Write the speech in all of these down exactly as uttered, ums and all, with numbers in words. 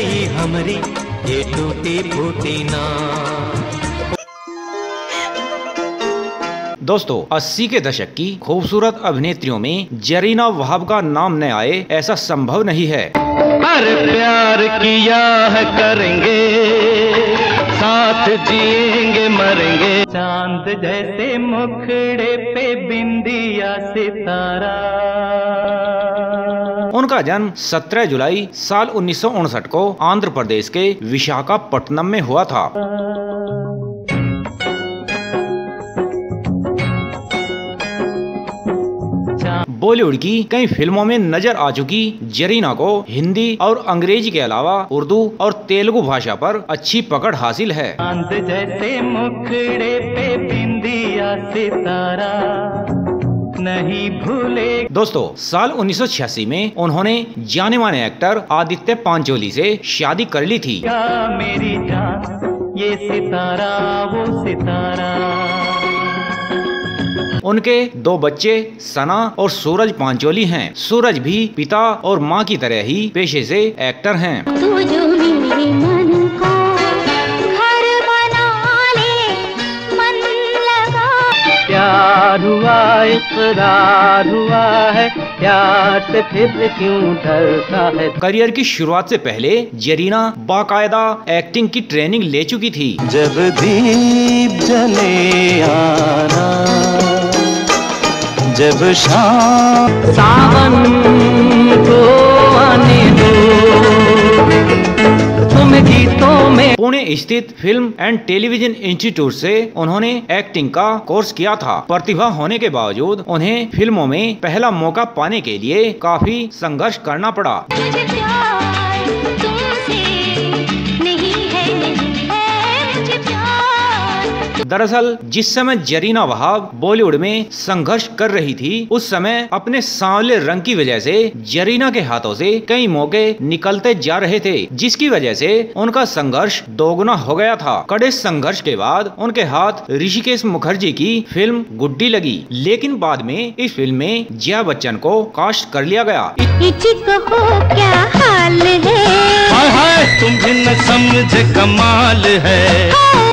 गई हमरी ये टूटी फूटी ना। दोस्तों अस्सी के दशक की खूबसूरत अभिनेत्रियों में जरीना वहाब का नाम न आए ऐसा संभव नहीं है। अरे प्यार किया है करेंगे, साथ जिएंगे मरेंगे, चांद जैसे मुखड़े पे बिंदिया सितारा। उनका जन्म सत्रह जुलाई साल उन्नीस सौ उनसठ को आंध्र प्रदेश के विशाखापट्टनम में हुआ था। बॉलीवुड की कई फिल्मों में नजर आ चुकी जरीना को हिंदी और अंग्रेजी के अलावा उर्दू और तेलुगु भाषा पर अच्छी पकड़ हासिल है। जैसे मुखड़े पे बिंदिया सितारा नहीं भूले। दोस्तों साल उन्नीस सौ छियासी में उन्होंने जाने माने एक्टर आदित्य पांचोली से शादी कर ली थी। मेरी जान ये सितारा वो सितारा। उनके दो बच्चे सना और सूरज पांचोली हैं। सूरज भी पिता और मां की तरह ही पेशे से एक्टर हैं। तू जो मेरे मन को घर बना ले, मन लगा। प्यार हुआ इकरार हुआ है, प्यार से फिर क्यों डरता है। करियर की शुरुआत से पहले जरीना बाकायदा एक्टिंग की ट्रेनिंग ले चुकी थी। जब दीप जले आना, जब शाम सामन को आने दो, तुम गीतों में। पुणे स्थित फिल्म एंड टेलीविजन इंस्टीट्यूट से उन्होंने एक्टिंग का कोर्स किया था। प्रतिभा होने के बावजूद उन्हें फिल्मों में पहला मौका पाने के लिए काफी संघर्ष करना पड़ा। दरअसल जिस समय जरीना वहाब बॉलीवुड में संघर्ष कर रही थी उस समय अपने सांवले रंग की वजह से जरीना के हाथों से कई मौके निकलते जा रहे थे, जिसकी वजह से उनका संघर्ष दोगुना हो गया था। कड़े संघर्ष के बाद उनके हाथ ऋषिकेश मुखर्जी की फिल्म गुड्डी लगी, लेकिन बाद में इस फिल्म में जया बच्चन को कास्ट कर लिया गया। हो क्या हाल है, कमाल है।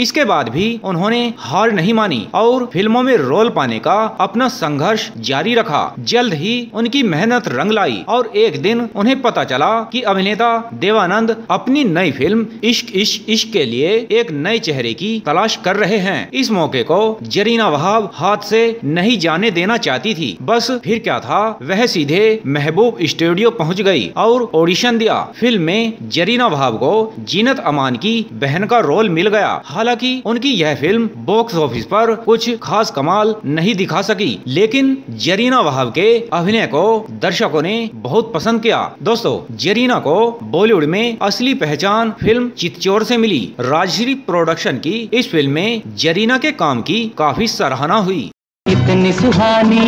इसके बाद भी उन्होंने हार नहीं मानी और फिल्मों में रोल पाने का अपना संघर्ष जारी रखा। जल्द ही उनकी मेहनत रंग लाई और एक दिन उन्हें पता चला कि अभिनेता देवानंद अपनी नई फिल्म इश्क इश्क इश्क के लिए एक नए चेहरे की तलाश कर रहे हैं। इस मौके को जरीना वहाब हाथ से नहीं जाने देना चाहती थी। बस फिर क्या था, वह सीधे महबूब स्टूडियो पहुंच गई और ऑडिशन दिया। फिल्म में जरीना वहाब को जीनत अमान की बहन का रोल मिल गया। हालांकि उनकी यह फिल्म बॉक्स ऑफिस पर कुछ खास कमाल नहीं दिखा सकी, लेकिन जरीना वहाब के अभिनय को दर्शकों ने बहुत पसंद किया। दोस्तों जरीना को बॉलीवुड में असली पहचान फिल्म चित्चौर से मिली। राजश्री प्रोडक्शन की इस फिल्म में जरीना के काम की काफी सराहना हुई। इतनी सुहानी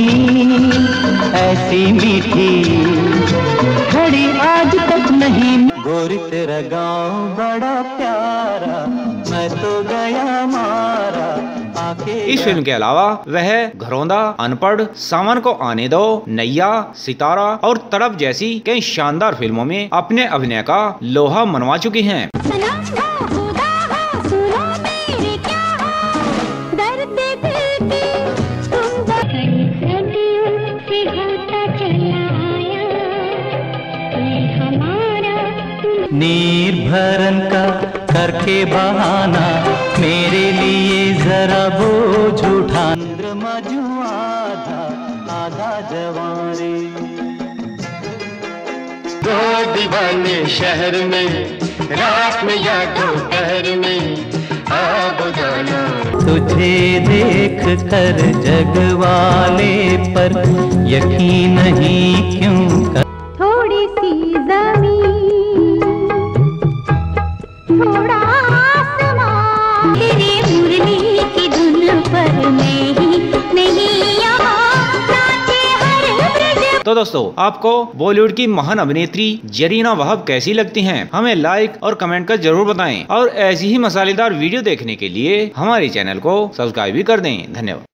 ऐसी मीठी घड़ी आज तक नहीं। गोरी तेरा गाँव बड़ा प्यारा, मैं तो गया मारा। इस फिल्म के अलावा वह घरोंदा, अनपढ़, सामन को आने दो, नैया, सितारा और तड़फ जैसी कई शानदार फिल्मों में अपने अभिनय का लोहा मनवा चुकी हैं। निर्भरन का करके बहाना, मेरे लिए जरा बोझ उठा। चंद्रमा जुआ था आधा जवानी, दो दीवाने शहर में, रात में या दोपहर में आब जाना। तुझे देख कर जग वाले पर यकीन नहीं क्यों कर। थोड़ी सी जमीन की धुन पर नहीं, नहीं। तो दोस्तों आपको बॉलीवुड की महान अभिनेत्री जरीना वहाब कैसी लगती हैं? हमें लाइक और कमेंट कर जरूर बताएं और ऐसी ही मसालेदार वीडियो देखने के लिए हमारे चैनल को सब्सक्राइब भी कर दें। धन्यवाद।